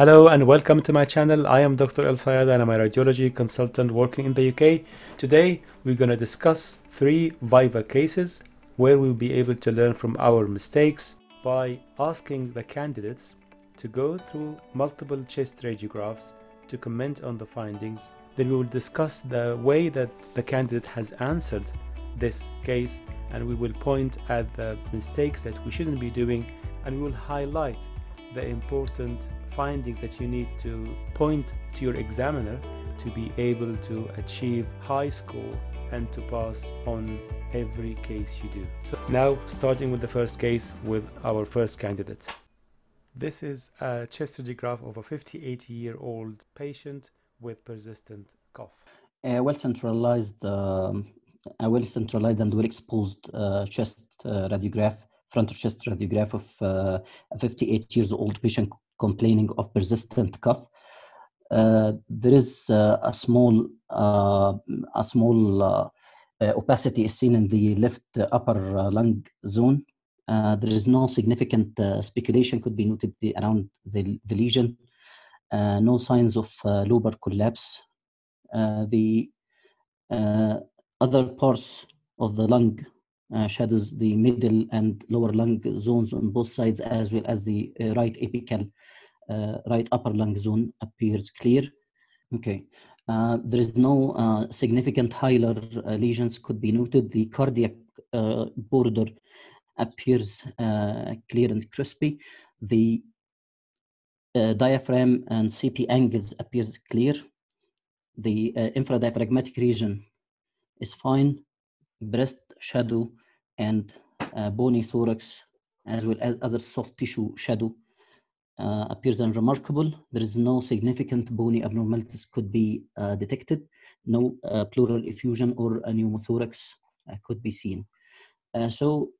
Hello and welcome to my channel. I am Dr. Elsayad and I'm a radiology consultant working in the UK. Today we're going to discuss 3 Viva cases where we'll be able to learn from our mistakes by asking the candidates to go through multiple chest radiographs to comment on the findings. Then we will discuss the way that the candidate has answered this case, and we will point at the mistakes that we shouldn't be doing, and we will highlight the important findings that you need to point to your examiner to be able to achieve high score and to pass on every case you do. So now, starting with the first case with our first candidate. This is a chest radiograph of a 58-year-old patient with persistent cough. A well-centralized and well-exposed chest radiograph, frontal chest radiograph of a 58-year-old patient complaining of persistent cough. There is a small opacity is seen in the left upper lung zone. There is no significant speculation could be noted around the lesion. No signs of lobar collapse. The other parts of the lung shadows the middle and lower lung zones on both sides, as well as the right apical, right upper lung zone appears clear. Okay, there is no significant hilar lesions could be noted. The cardiac border appears clear and crispy. The diaphragm and CP angles appears clear. The infradiaphragmatic region is fine. Breast shadow and bony thorax, as well as other soft tissue shadow, appears unremarkable. There is no significant bony abnormalities could be detected. No pleural effusion or a pneumothorax could be seen. So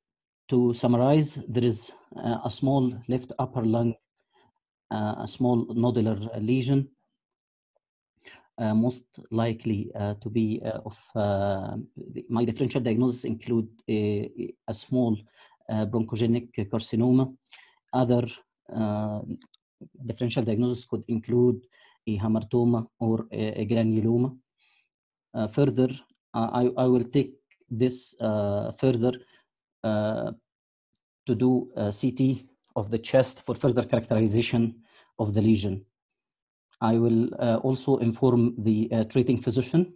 to summarize, there is a small left upper lung, a small nodular lesion, most likely to be my differential diagnosis include a small bronchogenic carcinoma. Other differential diagnosis could include a hamartoma or a granuloma. Further, I will take this further to do a CT of the chest for further characterization of the lesion. I will also inform the treating physician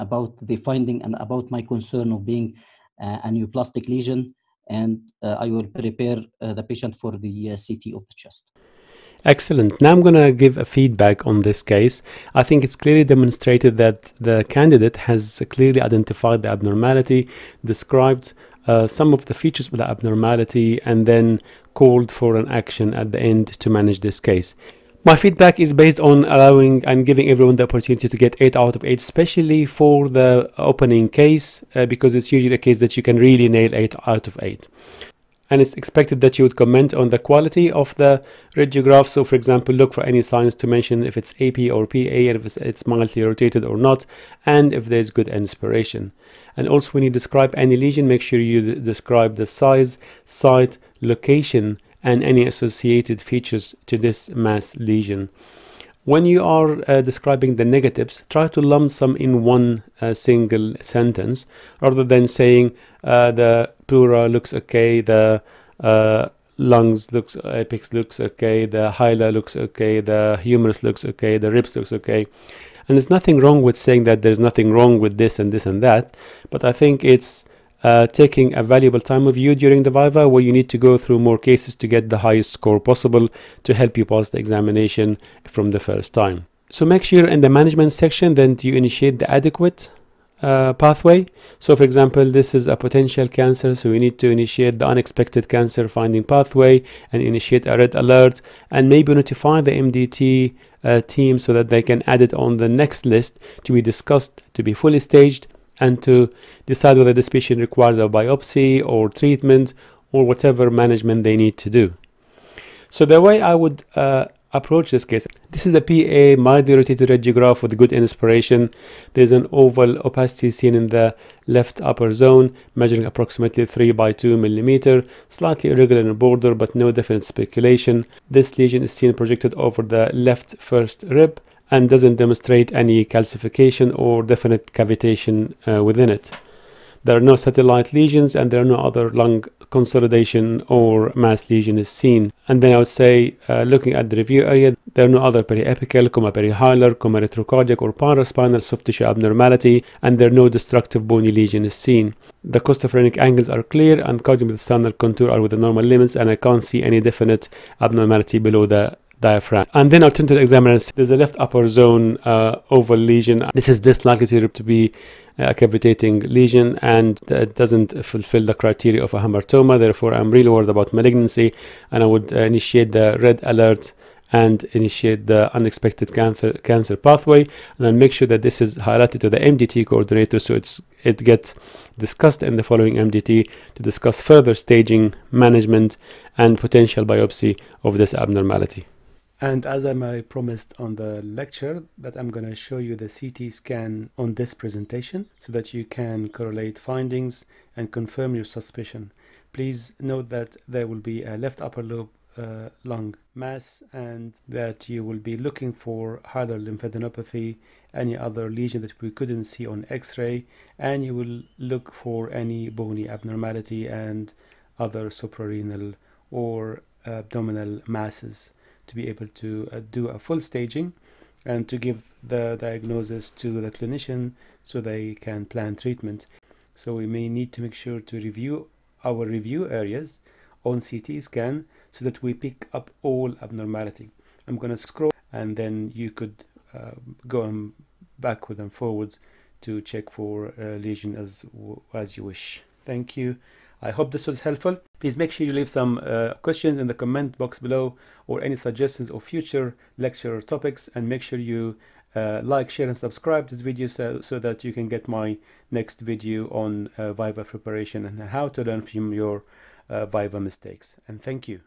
about the finding and about my concern of being a neoplastic lesion, and I will prepare the patient for the CT of the chest. Excellent. Now I'm going to give a feedback on this case. I think it's clearly demonstrated that the candidate has clearly identified the abnormality, described some of the features of the abnormality, and then called for an action at the end to manage this case. My feedback is based on allowing and giving everyone the opportunity to get 8 out of 8, especially for the opening case, because it's usually a case that you can really nail 8 out of 8. And it's expected that you would comment on the quality of the radiograph. So, for example, look for any signs to mention if it's AP or PA, and if it's mildly rotated or not, and if there's good inspiration. And also, when you describe any lesion, make sure you describe the size, site, location, and any associated features to this mass lesion. When you are describing the negatives, try to lump some in one single sentence, rather than saying the pleura looks okay, the lungs looks, apex looks okay, the hyla looks okay, the humerus looks okay, the ribs looks okay. And there's nothing wrong with saying that there's nothing wrong with this and this and that, but I think it's taking a valuable time with you during the Viva, where you need to go through more cases to get the highest score possible to help you pass the examination from the first time. So make sure in the management section that you initiate the adequate pathway. So, for example, this is a potential cancer, so we need to initiate the unexpected cancer finding pathway and initiate a red alert, and maybe notify the MDT team so that they can add it on the next list to be discussed, to be fully staged, and to decide whether this patient requires a biopsy or treatment or whatever management they need to do. So the way I would approach this case. This is a PA mildly rotated radiograph with good inspiration. There's an oval opacity seen in the left upper zone, measuring approximately 3 by 2 millimeter, slightly irregular in border but no definite speculation. This lesion is seen projected over the left first rib and doesn't demonstrate any calcification or definite cavitation within it. There are no satellite lesions and there are no other lung consolidation or mass lesion is seen. And then I would say, looking at the review area, there are no other periapical, perihilar, retrocardiac or paraspinal soft tissue abnormality, and there are no destructive bony lesion is seen. The costophrenic angles are clear and cardiometasternal contour are within normal limits, and I can't see any definite abnormality below the diaphragm. And then I'll turn to the examiner. There's a left upper zone oval lesion. This is less likely to be a cavitating lesion, and it doesn't fulfill the criteria of a hamartoma. Therefore, I'm really worried about malignancy, and I would initiate the red alert and initiate the unexpected cancer pathway, and then make sure that this is highlighted to the MDT coordinator, so it gets discussed in the following MDT to discuss further staging, management, and potential biopsy of this abnormality. And as I promised on the lecture, that I'm going to show you the CT scan on this presentation so that you can correlate findings and confirm your suspicion. Please note that there will be a left upper lobe lung mass, and that you will be looking for hilar lymphadenopathy, any other lesion that we couldn't see on x-ray, and you will look for any bony abnormality and other suprarenal or abdominal masses, to be able to do a full staging and to give the diagnosis to the clinician so they can plan treatment. So we may need to make sure to review our review areas on CT scan so that we pick up all abnormality. I'm going to scroll, and then you could go backward and forwards to check for lesion as you wish. Thank you. I hope this was helpful. Please make sure you leave some questions in the comment box below, or any suggestions of future lecture topics, and make sure you like, share and subscribe this video so that you can get my next video on Viva preparation and how to learn from your Viva mistakes. And thank you.